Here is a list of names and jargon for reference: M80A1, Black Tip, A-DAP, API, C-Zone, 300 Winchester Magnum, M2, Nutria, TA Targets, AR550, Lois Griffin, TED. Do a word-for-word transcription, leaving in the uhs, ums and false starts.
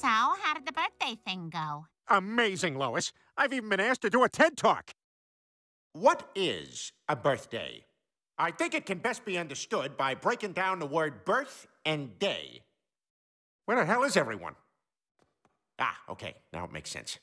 So, how did the birthday thing go? Amazing, Lois. I've even been asked to do a TED Talk. What is a birthday? I think it can best be understood by breaking down the word birth and day. Where the hell is everyone? Ah, okay, now it makes sense.